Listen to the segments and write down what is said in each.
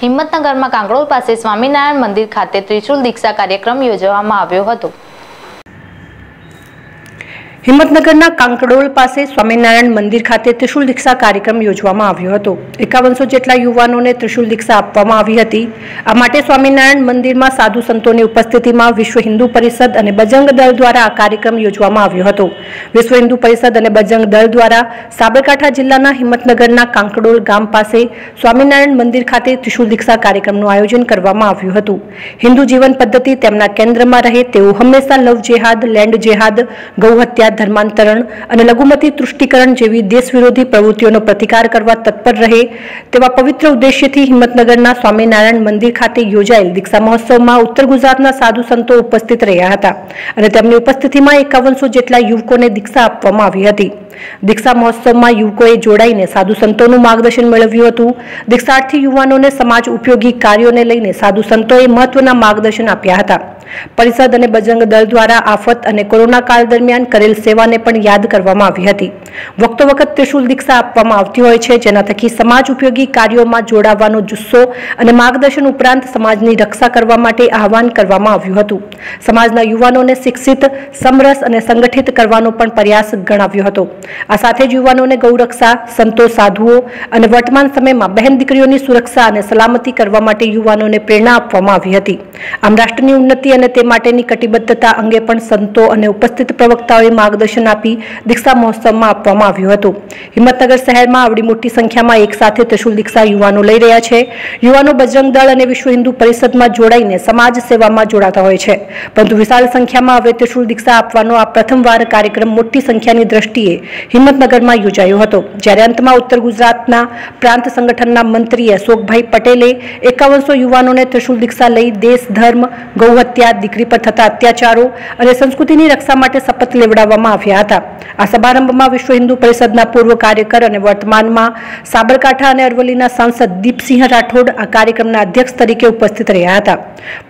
हिम्मतनगर में कांकणोल पास स्वामिनारायण मंदिर खाते त्रिशूल दीक्षा कार्यक्रम योजવામાં આવ્યો હતો। हिम्मतनगरना कांकड़ोल पासे स्वामिनारायण मंदिर खाते त्रिशूल दीक्षा कार्यक्रम योजવામાં આવ્યો હતો। 5100 જેટલા યુવાનોને त्रिशूल दीक्षा આપવામાં આવી હતી। આ માટે स्वामिनारायण मंदिर में साधु संतोनी उपस्थितिमां विश्व हिंदू परिषद અને बजरंग दल द्वारा आ कार्यक्रम योजવામાં આવ્યો હતો। विश्व हिंदू परिषद અને बजरंग दल द्वारा साबरकांठा जिल्लाના हिम्मतनगरना कांकड़ोल गाम पासे स्वामिनारायण मंदिर खाते त्रिशूल दीक्षा कार्यक्रमનું आयोजन કરવામાં આવ્યું હતું। हिंदू जीवन पद्धति તેમના કેન્દ્રમાં રહે તેવું હંમેશા લવ જેહાદ, લેન્ડ જેહાદ, ગૌહત્યા, धर्मांतरण અને લઘુમતી તૃષ્ટિકરણ જેવી દેશ વિરોધી પ્રવૃત્તિઓનો પ્રતિકાર કરવા તત્પર રહે તેવા પવિત્ર ઉદ્દેશ્યથી હિંમતનગરના સ્વામિનારાયણ મંદિર ખાતે યોજાયેલ દીક્ષા મહોત્સવમાં ઉત્તર ગુજરાતના સાધુ સંતો ઉપસ્થિત રહ્યા હતા અને તેમની ઉપસ્થિતિમાં 5100 જેટલા યુવકોને દીક્ષા આપવામાં આવી હતી। દીક્ષા મહોત્સવમાં યુવકોએ જોડાઈને સાધુ સંતોનું માર્ગદર્શન મેળવ્યું હતું। દીક્ષાર્થી યુવાનોને સમાજ ઉપયોગી કાર્યોને લઈને સાધુ સંતોએ મહત્વના માર્ગદર્શન આપ્યા હતા। परिषद અને બજરંગ દળ દ્વારા આફત અને કોરોના કાળ દરમિયાન કરેલ સેવાને પણ યાદ કરવામાં આવી હતી। વખતો વખત ત્રિશૂલ દીક્ષા આપવામાં આવતી હોય છે, જેના થકી સમાજ ઉપયોગી કાર્યોમાં જોડાવાનો જુસ્સો અને માર્ગદર્શન ઉપરાંત સમાજની રક્ષા કરવા માટે આહવાન કરવામાં આવ્યું હતું। સમાજના યુવાનોને શિક્ષિત, સમરસ અને સંગઠિત કરવાનો પણ પ્રયાસ ગણાવ્યો હતો। આ સાથે જ યુવાનોને ગૌરક્ષા, સંતો સાધુઓ અને વર્તમાન સમયમાં બહેન દીકરીઓની સુરક્ષા અને સલામતી કરવા માટે યુવાનોને પ્રેરણા આપવામાં આવી હતી। આમ રાષ્ટ્રની ઉન્નતિ कटिबद्धता अंगे पण संतो अने उपस्थित प्रवक्ताओं मार्गदर्शन आपी दीक्षा महोत्सव में आपवामां आव्युं हतुं। हिम्मतनगर शहर में आवड़ी मोटी संख्या में एक साथ त्रिशूल दीक्षा युवानो लई रह्या छे। युवानो बजरंग दल अने विश्व हिंदू परिषद में जोड़ाईने समाज सेवा में जोड़ाता होय छे, परंतु विशाल संख्या में हवे त्रिशूल दीक्षा आपवानो आ प्रथमवार कार्यक्रम मोटी संख्यानी दृष्टिए हिम्मतनगर में योजायो हतो। ज्यारे अंतमां उत्तर गुजरातना प्रांत संगठनना मंत्री अशोकभाई पटेले 5100 युवानोने त्रिशूल दीक्षा लई देश, धर्म, गौहत्या, दीकरी पर थता अत्याचारों और संस्कृतिनी रक्षा माटे शपथ लेवड़ाववामां आव्या हता। आ समारंभमां विश्व हिंदू परिषदना पूर्व कार्यकर अने वर्तमानमां साबरकांठा अने अरवलीना सांसद दीपसिंह राठौड़ आ कार्यक्रमना अध्यक्ष तरीके उपस्थित रह्या हता।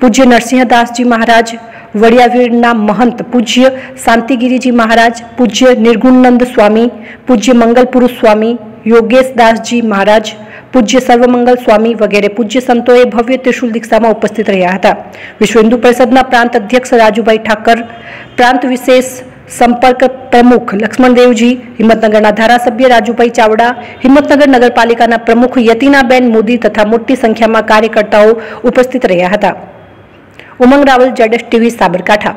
पूज्य नरसिंह दास जी महाराज, वड़ियावीरना महंत पूज्य शांति गिरी जी महाराज, पूज्य निर्गुण नंद स्वामी, पूज्य मंगलपुरुष स्वामी, योगेश दास जी महाराज, पूज्य सर्वमंगल स्वामी वगैरह पूज्य संतोए भव्य त्रिशूल दीक्षा में उपस्थित रहा था। विश्व हिंदू परिषदना प्रांत अध्यक्ष राजूभाई ठाकुर, प्रांत विशेष संपर्क प्रमुख लक्ष्मणदेव जी, हिम्मतनगर धारासभ्य राजूभाई चावड़ा, हिम्मतनगर नगरपालिका प्रमुख यतीनाबेन मोदी तथा मोटी संख्या में कार्यकर्ताओं उपस्थित रहा था। Umang Rawal, ZS TV, Sabarkantha.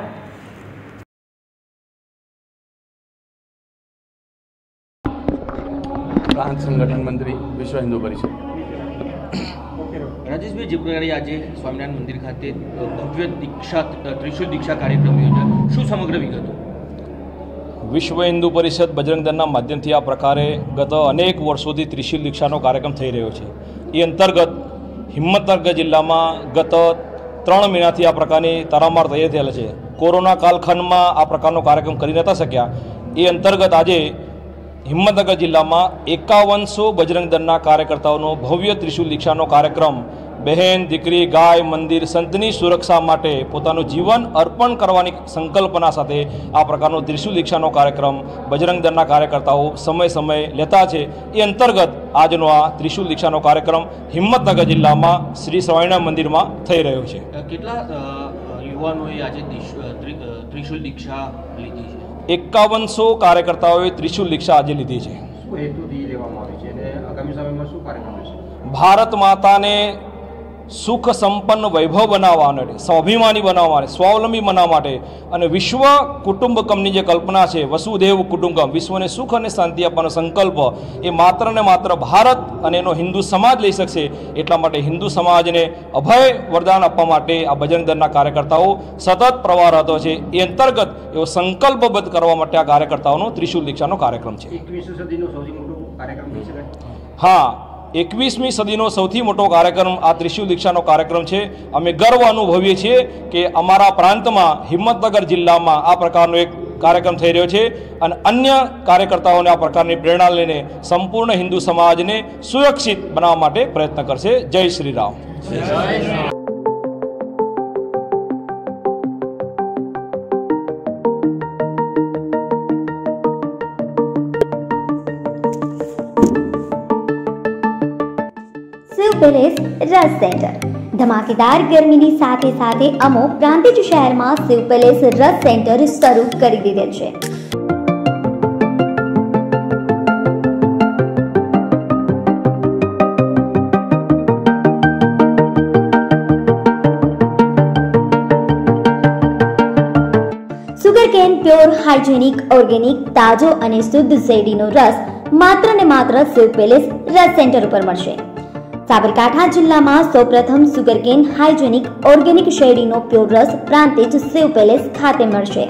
प्रांत संगठन मंत्री विश्व हिंदू परिषद राजेश भाई, जे प्रकार आज स्वामिनारायण मंदिर खाते भव्य दीक्षा त्रिशूल दीक्षा कार्यक्रम योजना शू समग्र विगत? विश्व हिंदू परिषद बजरंग दलना माध्यम थी आ प्रकारे गत अनेक वर्षों थी त्रिशूल दीक्षानो कार्यक्रम थई रह्यो छे। ए अंतर्गत हिम्मतनगर जिल्ला में गत 3 महीना थी आ प्रकारनी तारामार तैयारी थयेल छे। कोरोना कालखंड में आ प्रकारनो कार्यक्रम करी नता शक्या। ए अंतर्गत आज हिम्मतनगर जिला में 5100 बजरंग दलना कार्यकर्ताओं भव्य त्रिशूल दीक्षा कार्यक्रम बहन, दीकरी, गाय, मंदिर, संतनी सुरक्षा माटे पोतानुं जीवन अर्पण करवानी संकल्पना साथ आ प्रकारनो त्रिशूल दीक्षा कार्यक्रम बजरंग दलना कार्यकर्ताओं समय समय लेता है। ये अंतर्गत आजनो आ त्रिशूल दीक्षा कार्यक्रम हिम्मतनगर जिला में श्री स्वामिनारायण मंदिर में थई रह्यो छे। केटला युवानोए आज त्रिशूल दीक्षा लीधी छे? 5100 कार्यकर्ताओं त्रिशूल दीक्षा आज लीधी है। भारत माता ने सुख संपन्न वैभव बनावा, स्वाभिमानी बनावा, स्वावलंबी बनावा अने विश्व कुटुंबकमनी जे कल्पना है वसुधैव कुटुंबकम, विश्व ने सुख और शांति आपवानो संकल्प ए मात्र ने मात्र भारत अने एनो हिंदू समाज लई शकशे। एटला माटे हिंदू समाज ने अभय वरदान आपवा माटे आ बजरंग दलना कार्यकर्ताओं सतत प्रवाह रह्यो छे। ए अंतर्गत एवो संकल्पबद्ध करवा माटे आ कार्यकर्ताओनो त्रिशूल दीक्षानो कार्यक्रम छे। 21મી સદીનો સૌથી મોટો કાર્યક્રમ કહી શકાય? हाँ, 21મી સદીનો સૌથી મોટો કાર્યક્રમ આ ત્રિશૂલ દીક્ષાનો કાર્યક્રમ છે। અમે ગર્વ અનુભવીએ છીએ કે અમારા પ્રાંતમાં હિંમતનગર જિલ્લામાં આ પ્રકારનો એક કાર્યક્રમ થઈ રહ્યો છે અને અન્ય કાર્યકર્તાઓને આ પ્રકારની પ્રેરણા લઈને સંપૂર્ણ હિન્દુ સમાજને સુરક્ષિત બનાવવા માટે પ્રયત્ન કરશે। જય શ્રી રામ। शिवपेलेस रस सेंटर। धमाकेदार गर्मीनी साथे साथे अमो प्रांतिज शहरमां शिवपेलेस रस सेंटर शरू करी दीधेल छे। सुगरकेन प्योर हाइजेनिक ऑर्गेनिक ताजो अने शुद्ध शेरडीनो रस मात्र ने मात्र शिवपेलेस रस सेंटर पर मळशे। साबरकांठा जिला में सौप्रथम सुगरकेन हाइजेनिक ऑर्गेनिक शेरडीनो प्योर रस प्रांतिज शिवपेलेस खाते मळशे।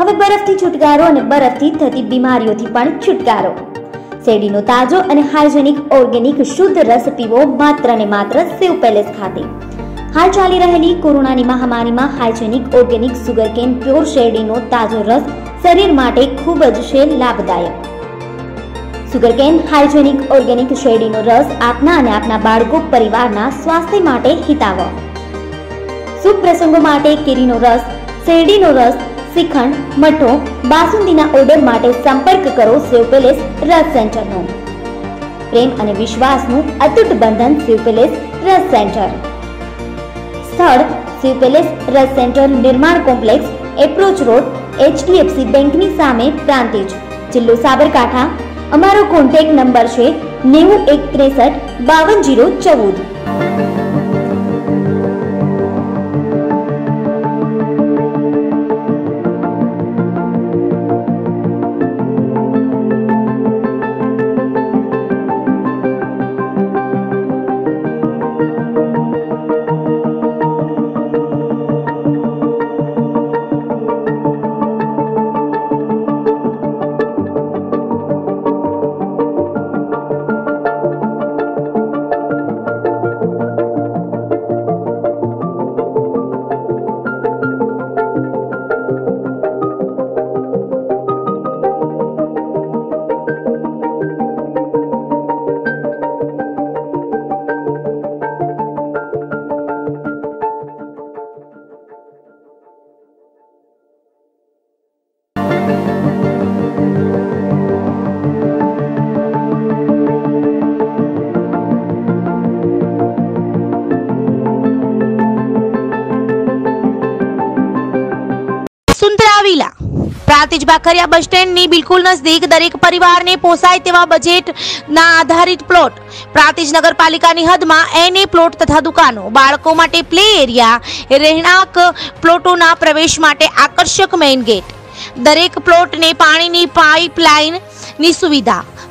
हवे बरफथी छुटकारो अने बरफथी थती बीमारीओथी पण छुटकारो। शेरडीनो ताजो अने हाइजेनिक ऑर्गेनिक शुद्ध रस पीवो मात्र ने मात्र शिवपेलेस खाते। हाल चाली रहेली कोरोनानी महामारी में हाइजेनिक ऑर्गेनिक सुगरकेन प्योर शेरडीनो ताजो रस शरीर माटे खूब ज छे लाभदायक। सुगरकेन हाइजेनिक ऑर्गेनिक शेरडीनो रस आपना अने आपना बाळको परिवारना स्वास्थ्य माटे हिताव। शुभ प्रसंगो माटे केरीनो रस, शेरडीनो रस, श्रीखंड, मठो, बासुंदीना ऑर्डर माटे संपर्क करो शिवपेलेस रस सेंटरनो। प्रेम अने विश्वासनु अतूट बंधन शिवपेलेस रस सेंटर। स्थळ शिवपेलेस रस सेंटर निर्माण कॉम्प्लेक्स, एप्रोच रोड, HDFC बेंकनी सामे, प्रांतिज, जिल्लो साबरकांठा। અમારો કોન્ટેક્ટ નંબર છે 9163520014। बाखरिया बस स्टैंड नी बिल्कुल नजदीक दरेक परिवार ने पोसाय तेवा बजेट ना आधारित प्लॉट प्रांतिज नगरपालिका नी हद में एने प्लॉट तथा दुकानों बाळको माटे प्ले एरिया रहेणांक प्लॉटों ना प्रवेश माटे आकर्षक मेन गेट दरेक प्लॉट ने पानी नी पाइपलाइन नी सुविधा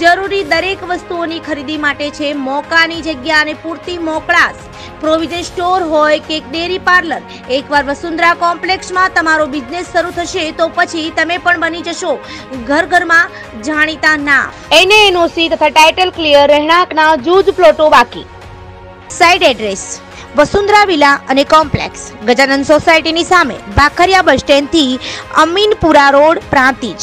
जरूरी दरेक वस्तुओनी खरीदी माटे छे मोकानी जग्या अने पूरती मोकळास प्रोविजन स्टोर होय के डेरी पार्लर। एकवार वसुंधरा कॉम्प्लेक्स में तमारो बिजनेस शुरू थशे तो पछी तमे पण बनी जशो घर घर में जाणीता ना। NOC तथा टाइटल क्लियर रहणांकना जूज प्लॉटो बाकी। साइड एड्रेस वसुंधरा विला अने कॉम्प्लेक्स गजानंद सोसायटी नी सामे बाखरिया बस स्टेन्ड थी अमीनपुरा रोड प्रांतिज।